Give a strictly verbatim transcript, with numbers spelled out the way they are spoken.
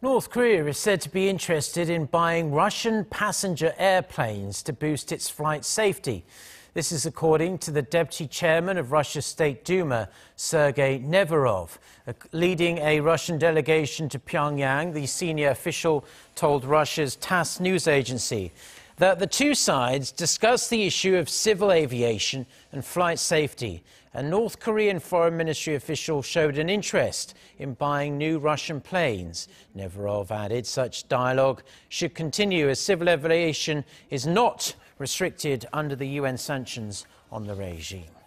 North Korea is said to be interested in buying Russian passenger airplanes to boost its flight safety. This is according to the deputy chairman of Russia's State Duma, Sergei Neverov. Leading a Russian delegation to Pyongyang, the senior official told Russia's TASS news agency that the two sides discussed the issue of civil aviation and flight safety. A North Korean foreign ministry official showed an interest in buying new Russian planes. Neverov added such dialogue should continue as civil aviation is not restricted under the U N sanctions on the regime.